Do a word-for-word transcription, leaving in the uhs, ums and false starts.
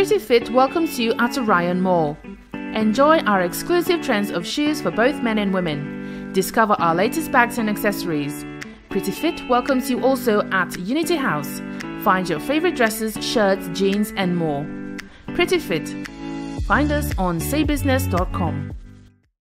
Pretty Fit welcomes you at Orion Mall. Enjoy our exclusive trends of shoes for both men and women. Discover our latest bags and accessories. Pretty Fit welcomes you also at Unity House. Find your favorite dresses, shirts, jeans and more. Pretty Fit. Find us on Seybusiness dot com.